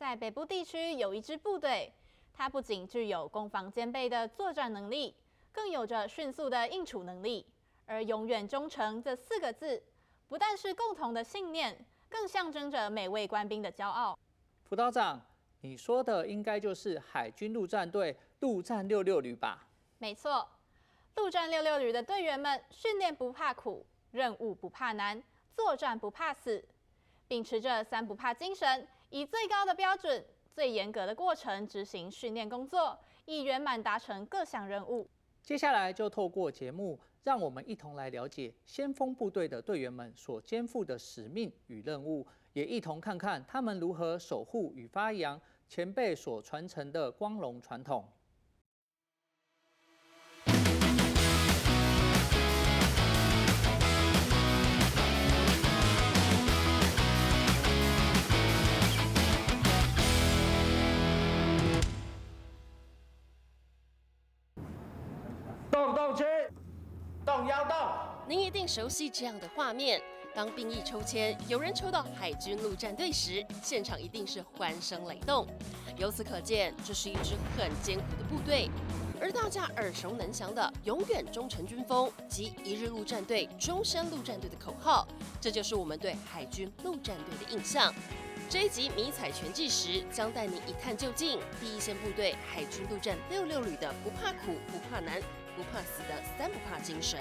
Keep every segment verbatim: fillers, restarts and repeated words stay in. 在北部地区有一支部队，它不仅具有攻防兼备的作战能力，更有着迅速的应处能力。而永远忠诚这四个字，不但是共同的信念，更象征着每位官兵的骄傲。辅导长，你说的应该就是海军陆战队陆战六六旅吧？没错，陆战六六旅的队员们训练不怕苦，任务不怕难，作战不怕死，秉持着三不怕精神，以最高的标准、最严格的过程执行训练工作，以圆满达成各项任务。接下来就透过节目，让我们一同来了解先锋部队的队员们所肩负的使命与任务，也一同看看他们如何守护与发扬前辈所传承的光荣传统。动动肩，动腰动。您一定熟悉这样的画面：当兵役抽签，有人抽到海军陆战队时，现场一定是欢声雷动。由此可见，这是一支很艰苦的部队。而大家耳熟能详的“永远忠诚军风”及“一日陆战队，终身陆战队”的口号，这就是我们对海军陆战队的印象。这一集《迷彩全记》时，将带您一探究竟第一线部队海军陆战六六旅的不怕苦、不怕难、不怕死的三不怕精神。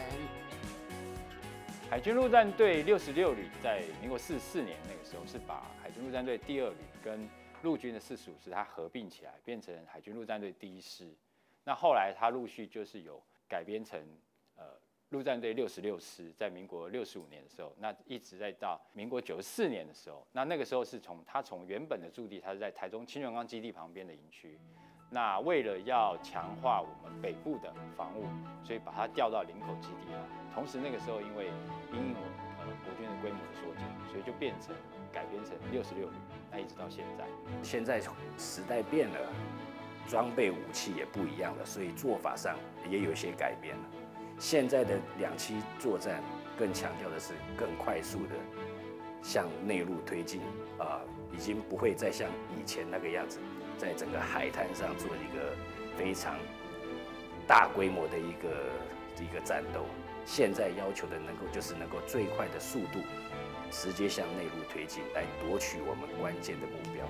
海军陆战队六十六旅在民国四十四年那个时候，是把海军陆战队第二旅跟陆军的四十五师它合并起来，变成海军陆战队第一师。那后来它陆续就是有改编成呃陆战队六十六师，在民国六十五年的时候，那一直在到民国九十四年的时候，那那个时候是从它从原本的驻地，它是在台中清泉岗基地旁边的营区。那为了要强化我们北部的防务，所以把它调到林口基地来。同时那个时候因为因呃国军的规模缩减，所以就变成改编成六十六旅。那一直到现在，现在时代变了，装备武器也不一样了，所以做法上也有一些改变了。现在的两栖作战更强调的是更快速的向内陆推进，啊、呃，已经不会再像以前那个样子。在整个海滩上做一个非常大规模的一个一个战斗，现在要求的能够就是能够最快的速度，直接向内陆推进，来夺取我们关键的目标。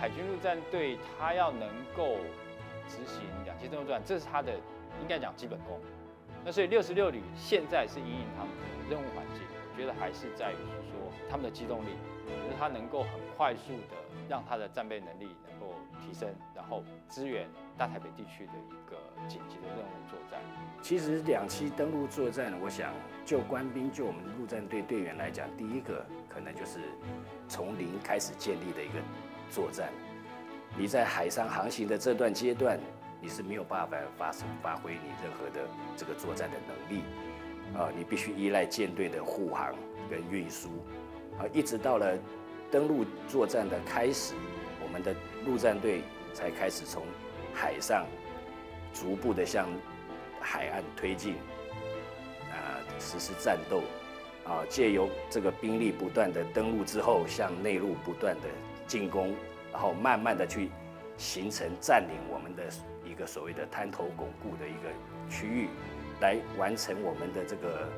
海军陆战队它要能够执行两栖登陆作战，这是它的应该讲基本功。那所以六十六旅现在是因应他们的任务环境，我觉得还是在于说他们的机动力，我觉得它能够很快速的让它的战备能力能够提升，然后支援大台北地区的一个紧急的任务作战。其实两栖登陆作战，我想就官兵就我们陆战队队员来讲，第一个可能就是从零开始建立的一个作战。你在海上航行的这段阶段，你是没有办法发发挥你任何的这个作战的能力，啊、呃，你必须依赖舰队的护航跟运输，啊，一直到了登陆作战的开始，我们的陆战队才开始从海上逐步的向海岸推进，啊、呃，实施战斗，啊、呃，借由这个兵力不断的登陆之后，向内陆不断的进攻，然后慢慢的去形成占领我们的一个所谓的滩头巩固的一个区域，来完成我们的这个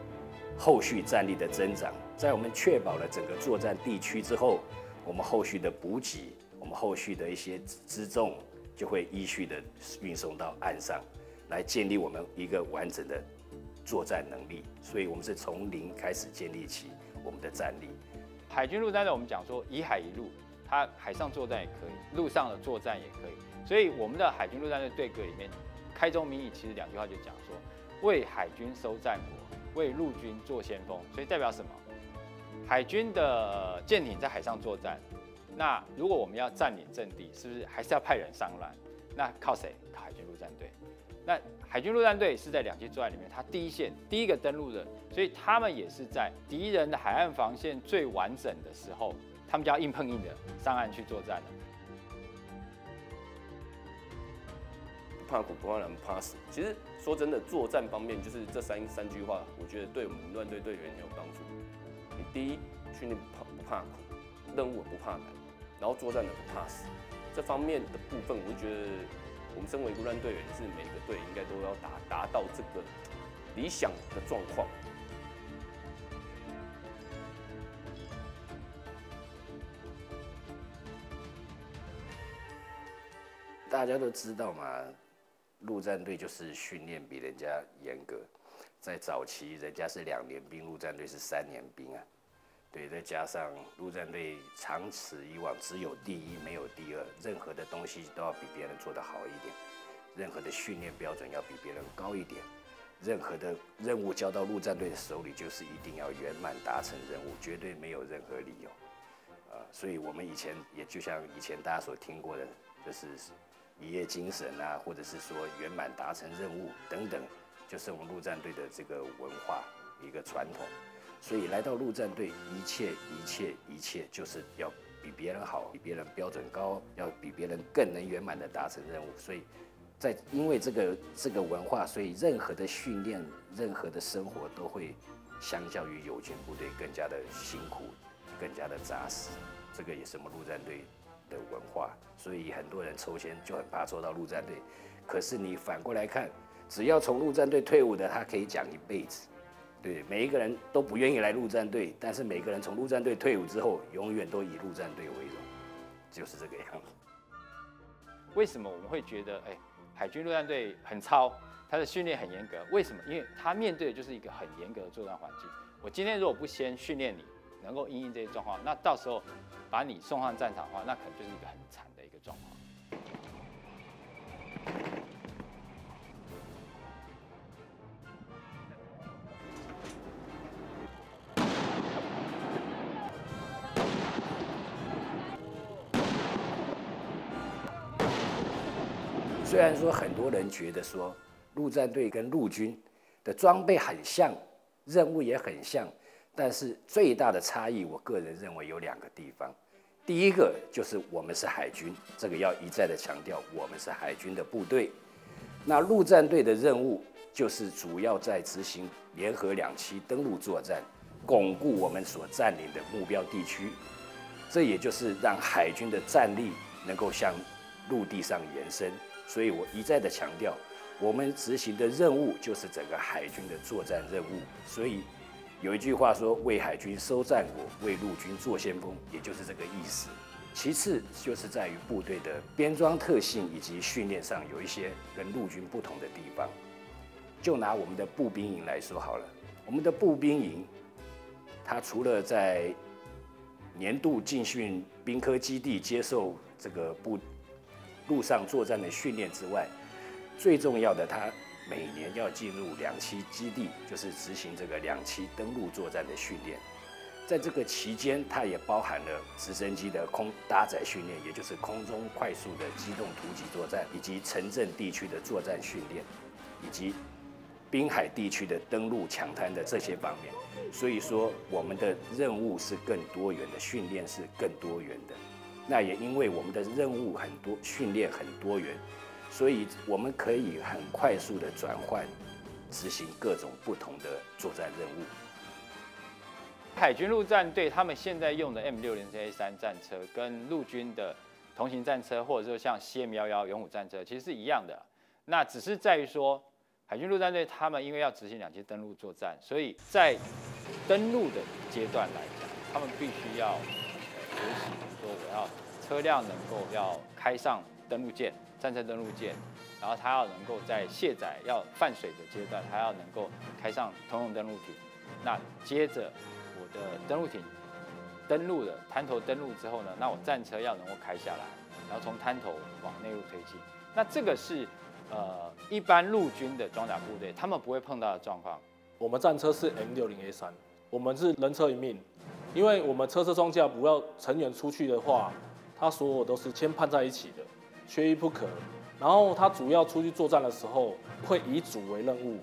后续战力的增长。在我们确保了整个作战地区之后，我们后续的补给，我们后续的一些辎重就会依序的运送到岸上，来建立我们一个完整的作战能力。所以，我们是从零开始建立起我们的战力。海军陆战队，我们讲说以海一路，它海上作战也可以，陆上的作战也可以。所以，我们的海军陆战队队歌里面，开宗明义其实两句话就讲说：为海军收战果，为陆军做先锋。所以代表什么？海军的舰艇在海上作战，那如果我们要占领阵地，是不是还是要派人上岸？那靠谁？靠海军陆战队。那海军陆战队是在两栖作战里面，它第一线、第一个登陆的，所以他们也是在敌人的海岸防线最完整的时候，他们就要硬碰硬的上岸去作战了。不怕苦，不怕难，不怕死。其实说真的，作战方面就是这三三句话，我觉得对我们陆战队队员很有帮助。第一，训练不怕苦，任务不怕难。然后作战的不怕死。这方面的部分，我就觉得我们身为一个乱队员，是每个队应该都要达达到这个理想的状况。 大家都知道嘛，陆战队就是训练比人家严格。在早期，人家是两年兵，陆战队是三年兵啊。对，再加上陆战队长此以往只有第一没有第二，任何的东西都要比别人做得好一点，任何的训练标准要比别人高一点，任何的任务交到陆战队的手里就是一定要圆满达成任务，绝对没有任何理由。啊、呃，所以我们以前也就像以前大家所听过的，就是。 一夜精神啊，或者是说圆满达成任务等等，就是我们陆战队的这个文化一个传统。所以来到陆战队，一切一切一切就是要比别人好，比别人标准高，要比别人更能圆满的达成任务。所以在因为这个这个文化，所以任何的训练、任何的生活都会相较于友军部队更加的辛苦，更加的扎实。这个也是我们陆战队。 的文化，所以很多人抽签就很怕抽到陆战队。可是你反过来看，只要从陆战队退伍的，他可以讲一辈子。对，每一个人都不愿意来陆战队，但是每个人从陆战队退伍之后，永远都以陆战队为荣，就是这个样子。为什么我们会觉得，哎，海军陆战队很操，他的训练很严格？为什么？因为他面对的就是一个很严格的作战环境。我今天如果不先训练你。 能够因应这些状况，那到时候把你送上战场的话，那可能就是一个很惨的一个状况。虽然说很多人觉得说陆战队跟陆军的装备很像，任务也很像。 但是最大的差异，我个人认为有两个地方。第一个就是我们是海军，这个要一再的强调，我们是海军的部队。那陆战队的任务就是主要在执行联合两栖登陆作战，巩固我们所占领的目标地区。这也就是让海军的战力能够向陆地上延伸。所以我一再的强调，我们执行的任务就是整个海军的作战任务。所以。 有一句话说：“为海军收战果，为陆军做先锋”，也就是这个意思。其次就是在于部队的编装特性以及训练上有一些跟陆军不同的地方。就拿我们的步兵营来说好了，我们的步兵营，它除了在年度进训兵科基地接受这个部陆上作战的训练之外，最重要的它。 每年要进入两栖基地，就是执行这个两栖登陆作战的训练。在这个期间，它也包含了直升机的空搭载训练，也就是空中快速的机动突击作战，以及城镇地区的作战训练，以及滨海地区的登陆抢滩的这些方面。所以说，我们的任务是更多元的，训练是更多元的。那也因为我们的任务很多，训练很多元。 所以我们可以很快速的转换，执行各种不同的作战任务。海军陆战队他们现在用的 M 六零 A 三 战车跟陆军的同型战车，或者说像 C M 一一勇虎战车，其实是一样的。那只是在于说，海军陆战队他们因为要执行两栖登陆作战，所以在登陆的阶段来讲，他们必须要学习说，我要车辆能够要开上登陆舰。 战车登陆舰，然后它要能够在卸载要泛水的阶段，它要能够开上通用登陆艇。那接着我的登陆艇登陆了，滩头登陆之后呢，那我战车要能够开下来，然后从滩头往内陆推进。那这个是呃一般陆军的装甲部队他们不会碰到的状况。我们战车是 M 六零 A 三， 我们是人车一命，因为我们车车装甲不要成员出去的话，它所有都是牵绊在一起的。 缺一不可，然后他主要出去作战的时候，会以组为任务，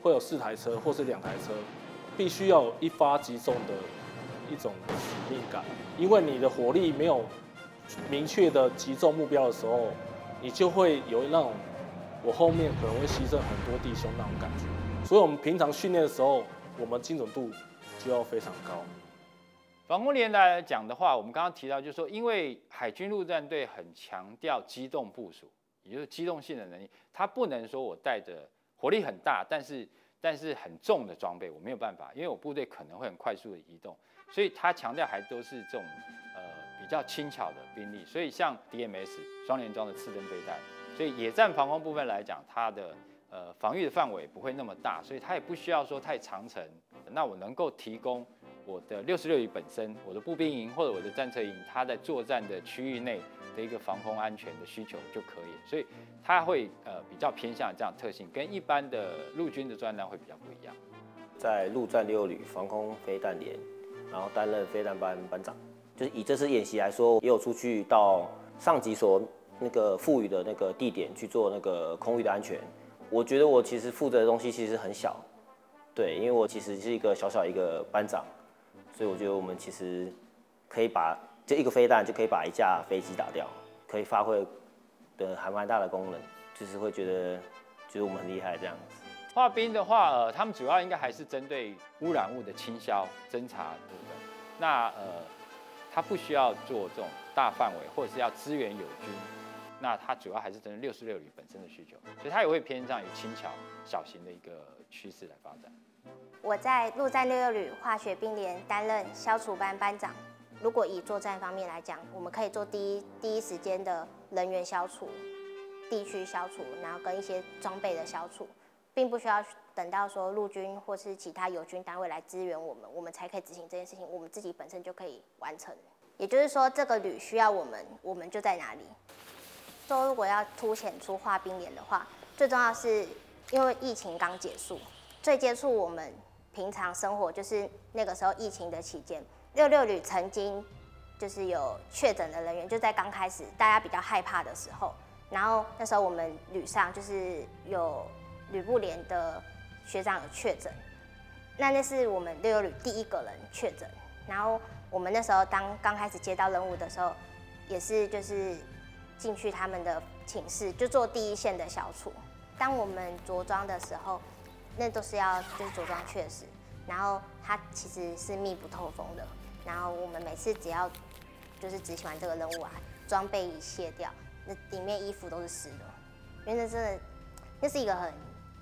会有四台车或是两台车，必须要有一发即中的一种使命感，因为你的火力没有明确的击中目标的时候，你就会有那种我后面可能会牺牲很多弟兄那种感觉，所以我们平常训练的时候，我们精准度就要非常高。防空连来讲的话，我们刚刚提到，就是说，因为海军陆战队很强调机动部署，也就是机动性的能力，它不能说我带着火力很大，但是但是很重的装备，我没有办法，因为我部队可能会很快速的移动，所以它强调还都是这种呃比较轻巧的兵力，所以像 D M S 双联装的刺针背带，所以野战防空部分来讲，它的。 呃，防御的范围不会那么大，所以它也不需要说太长程。那我能够提供我的六十六旅本身、我的步兵营或者我的战车营，它在作战的区域内的一个防空安全的需求就可以。所以它会呃比较偏向这样的特性，跟一般的陆军的专单会比较不一样。在陆战六旅防空飞弹连，然后担任飞弹班班长。就是以这次演习来说，也有出去到上级所那个赋予的那个地点去做那个空域的安全。 我觉得我其实负责的东西其实很小，对，因为我其实是一个小小一个班长，所以我觉得我们其实可以把这一个飞弹就可以把一架飞机打掉，可以发挥的还蛮大的功能，就是会觉得觉得我们很厉害这样子。化兵的话，呃，他们主要应该还是针对污染物的清消、侦查部分。那呃，他不需要做这种大范围，或者是要支援友军。 那它主要还是针对六十六旅本身的需求，所以它也会偏向于轻巧、小型的一个趋势来发展。我在陆战六六旅化学兵连担任消除班班长。如果以作战方面来讲，我们可以做第一第一时间的人员消除、地区消除，然后跟一些装备的消除，并不需要等到说陆军或是其他友军单位来支援我们，我们才可以执行这件事情，我们自己本身就可以完成。也就是说，这个旅需要我们，我们就在哪里。 说如果要凸显出化兵连的话，最重要是因为疫情刚结束，最接触我们平常生活就是那个时候疫情的期间，六六旅曾经就是有确诊的人员，就在刚开始大家比较害怕的时候，然后那时候我们旅上就是有旅部连的学长有确诊，那那是我们六六旅第一个人确诊，然后我们那时候当刚开始接到任务的时候，也是就是。 进去他们的寝室就做第一线的消除。当我们着装的时候，那都是要就是着装确实，然后它其实是密不透风的。然后我们每次只要就是执行完这个任务啊，装备一卸掉，那里面衣服都是湿的，因为那真的那是一个很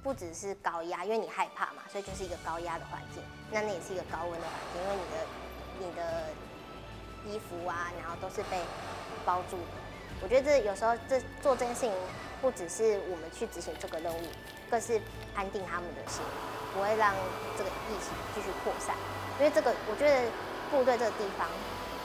不只是高压，因为你害怕嘛，所以就是一个高压的环境。那那也是一个高温的环境，因为你的你的衣服啊，然后都是被包住的。 我觉得这有时候这做这件事情，不只是我们去执行这个任务，更是安定他们的心，不会让这个疫情继续扩散。因为这个，我觉得部队这个地方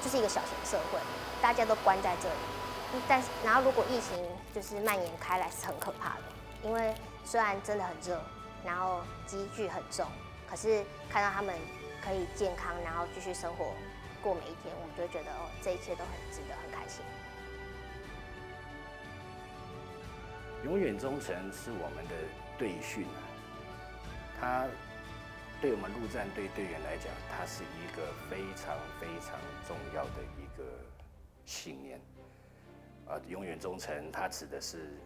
就是一个小型社会，大家都关在这里。但是，然后如果疫情就是蔓延开来，是很可怕的。因为虽然真的很热，然后积聚很重，可是看到他们可以健康，然后继续生活过每一天，我们就会觉得哦，这一切都很值得，很开心。 永远忠诚是我们的队训啊，它对我们陆战队队员来讲，它是一个非常非常重要的一个信念。啊，永远忠诚，它指的是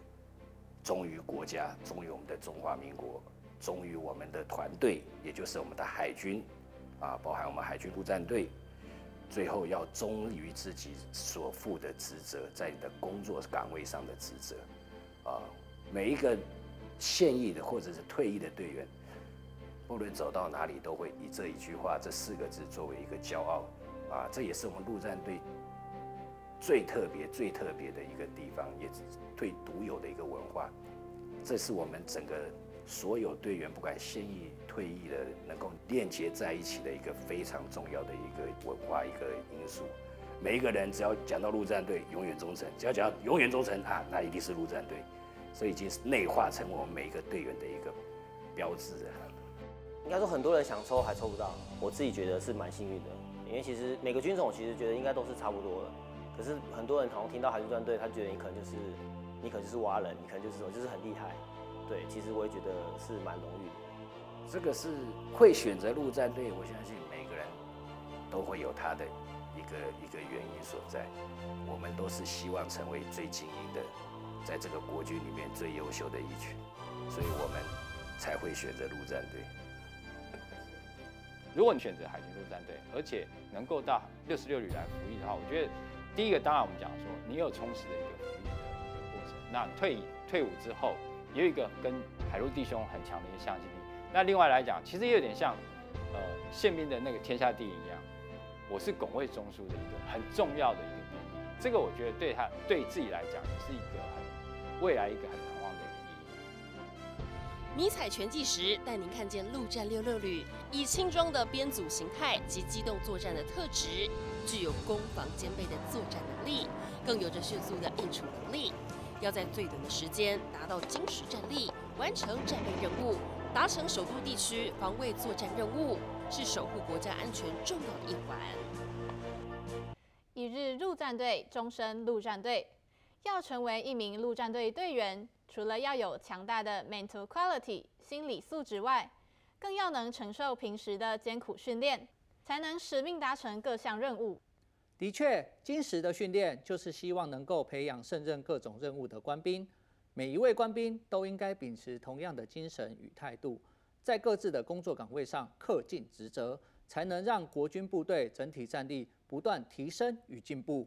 忠于国家，忠于我们的中华民国，忠于我们的团队，也就是我们的海军，啊，包含我们海军陆战队，最后要忠于自己所负的职责，在你的工作岗位上的职责。 啊，每一个现役的或者是退役的队员，不论走到哪里，都会以这一句话、这四个字作为一个骄傲。啊，这也是我们陆战队最特别、最特别的一个地方，也最独有的一个文化。这是我们整个所有队员，不管现役、退役的，能够链接在一起的一个非常重要的一个文化、一个因素。 每一个人只要讲到陆战队，永远忠诚；只要讲到永远忠诚啊，那一定是陆战队，所以已经是内化成我们每一个队员的一个标志了。应该说，很多人想抽还抽不到，我自己觉得是蛮幸运的，因为其实每个军种我其实觉得应该都是差不多的。可是很多人好像听到海军战队，他觉得你可能就是你可能就是蛙人，你可能就是什么，就是很厉害。对，其实我也觉得是蛮荣誉的。这个是会选择陆战队，我相信每个人都会有他的。 一个一个原因所在，我们都是希望成为最精英的，在这个国军里面最优秀的一群，所以我们才会选择陆战队。如果你选择海军陆战队，而且能够到六十六旅来服役的话，我觉得第一个当然我们讲说，你有充实的一个服役的过程。那退退伍之后，也有一个跟海陆弟兄很强的一个向心力。那另外来讲，其实也有点像呃宪兵的那个天下第一一样，我是拱卫中枢的一个很重要的一个兵力。这个我觉得对他对自己来讲也是一个很未来一个很难忘的一个。 迷彩拳击时，带您看见陆战六六旅以轻装的编组形态及机动作战的特质，具有攻防兼备的作战能力，更有着迅速的应处能力。要在最短的时间达到精实战力，完成战备任务，达成首都地区防卫作战任务，是守护国家安全重要的一环。一日陆战队，终身陆战队。要成为一名陆战队队员。 除了要有强大的 mental quality 心理素质外，更要能承受平时的艰苦训练，才能使命达成各项任务。的确，精实的训练就是希望能够培养胜任各种任务的官兵。每一位官兵都应该秉持同样的精神与态度，在各自的工作岗位上恪尽职责，才能让国军部队整体战力不断提升与进步。